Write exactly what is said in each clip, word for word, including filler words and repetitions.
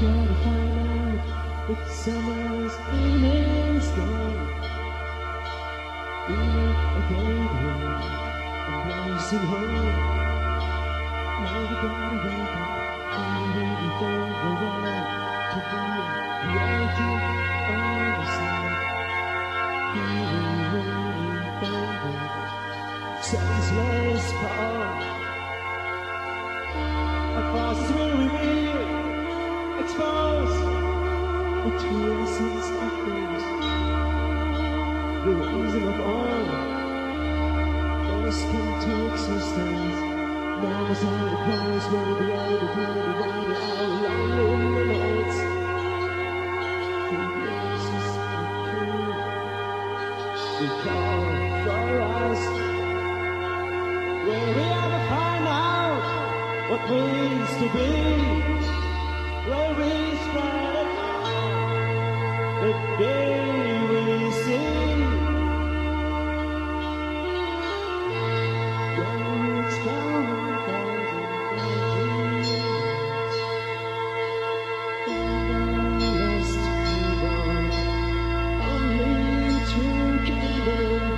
gotta find out if someone's name is gone. You look a graveyard, a rising hole. Now you gotta wake up, even before the world, to feel reality on the side. Even waiting for the senseless fall. Across will reveal, expose the true essence of things, the reason of all. Those come to existence. Now is all the place where we are, the world, the world, all alone in the lights. The essence of truth, we call for us, where we are to find out what means to be, glory's bright light, the day we see. Glory's gone a thousand ages, everlasting kingdom, only true kingdom.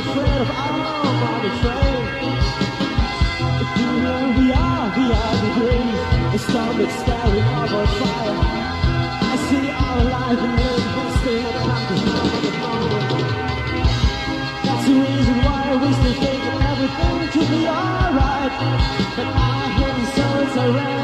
Afraid of all my betrayal. We're staring up on fire. I see our life in living and staying alive. That's the reason why we still think everything to be alright. But I hear the sounds around.